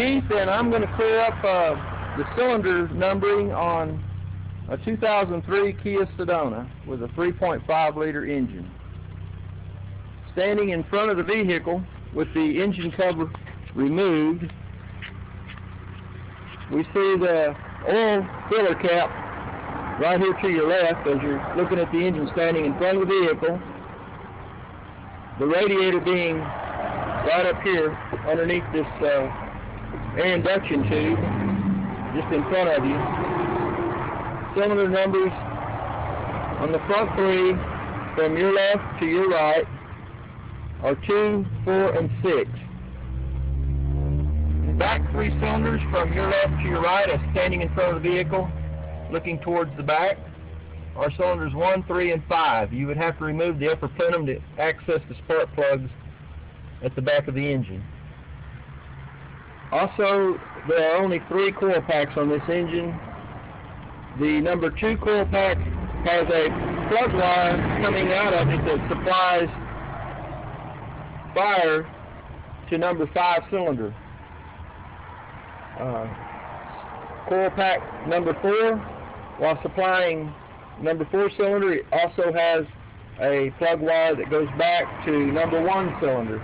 Keith, and I'm going to clear up the cylinder numbering on a 2003 Kia Sedona with a 3.5-liter engine. Standing in front of the vehicle with the engine cover removed, we see the oil filler cap right here to your left as you're looking at the engine standing in front of the vehicle, the radiator being right up here underneath this air induction tube just in front of you. Cylinder numbers on the front three from your left to your right are 2, 4, and 6. The back three cylinders from your left to your right are standing in front of the vehicle looking towards the back are cylinders 1, 3, and 5. You would have to remove the upper plenum to access the spark plugs at the back of the engine. Also, there are only 3 coil packs on this engine. The number 2 coil pack has a plug line coming out of it that supplies fire to number 5 cylinder. Coil pack number 4, while supplying number 4 cylinder, it also has a plug wire that goes back to number 1 cylinder.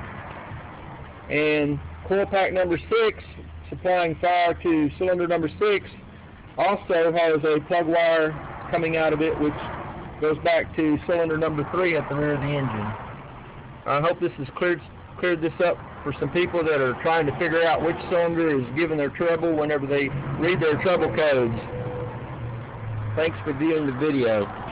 And coil pack number 6, supplying fire to cylinder number 6, also has a plug wire coming out of it which goes back to cylinder number 3 at the rear of the engine. I hope this has cleared this up for some people that are trying to figure out which cylinder is giving their trouble whenever they read their trouble codes. Thanks for viewing the video.